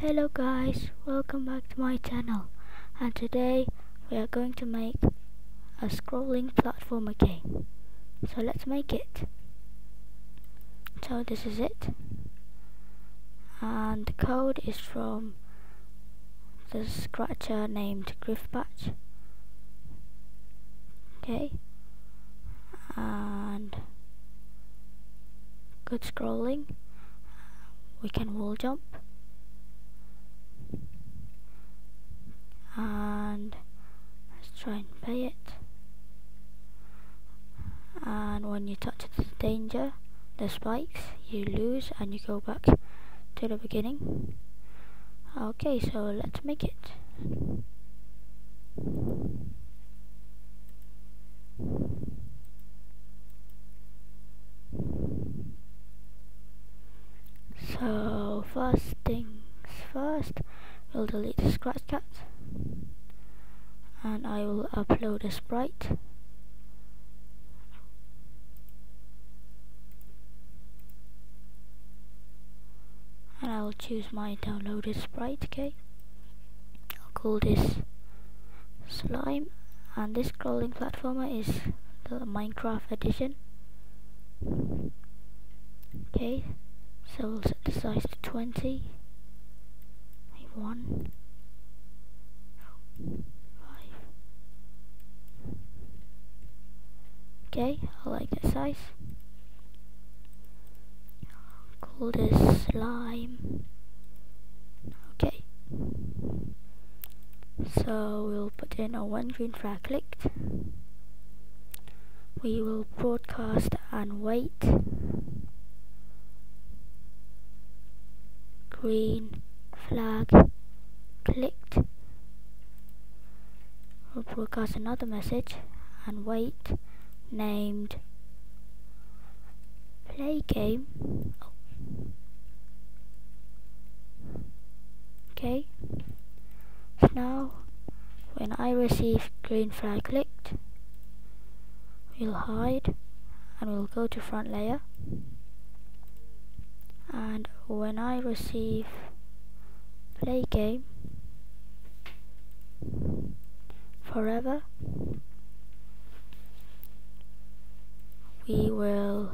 Hello guys, welcome back to my channel, and today we are going to make a scrolling platformer game. So let's make it. So this is it, and the code is from the scratcher named Griffpatch. Okay, and good scrolling. We can wall jump, and let's try and pay it. And when you touch the danger, the spikes, you lose and you go back to the beginning. Okay, so let's make it. So first things first, we'll delete the Scratch Cat, and I will upload a sprite. And I will choose my downloaded sprite, okay? I'll call this Slime, and this scrolling platformer is the Minecraft edition. Okay, so we'll set the size to 20. 1, 5. Okay, I like that size. I'll call this Slime. Okay. So we'll put in a one green flag clicked. We will broadcast and wait. Green flag clicked. We'll broadcast another message and wait, named play game. Okay, so now when I receive green flag clicked, we'll hide and we'll go to front layer, and when I receive play game forever, we will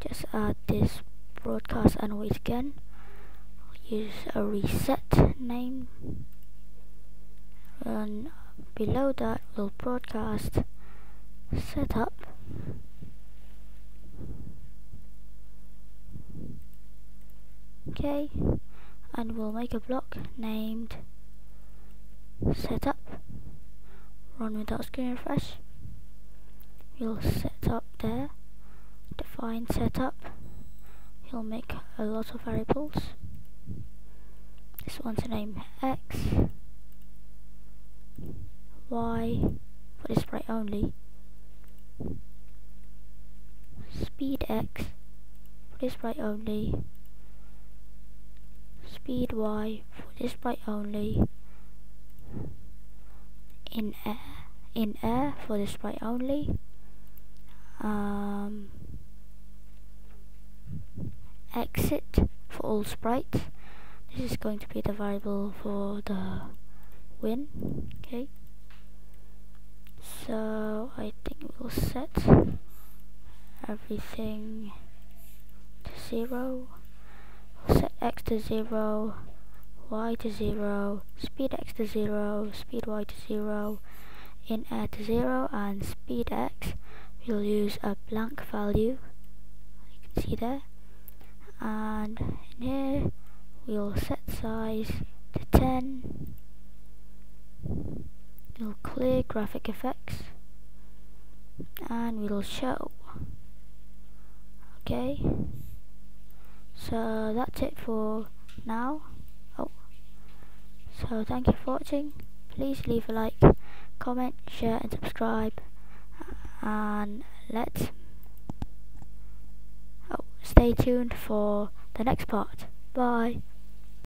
just add this broadcast and wait again. We'll use a reset name, and below that we'll broadcast setup. Okay, and we'll make a block named setup, run without screen refresh. We'll set up there, define setup. We'll make a lot of variables. This one's name X, Y for display only, speed X for display only, speed Y for display only, in air for display only, exit for all sprites. This is going to be the variable for the win. Okay, so I think we'll set everything to 0. Set X to 0, Y to 0, speed X to 0, speed Y to 0, in air to 0, and speed X we'll use a blank value, you can see there, and in here we'll set size to 10. We'll clear graphic effects and we'll show. Okay, so that's it for now. So thank you for watching. Please leave a like, comment, share and subscribe, and let's stay tuned for the next part. Bye.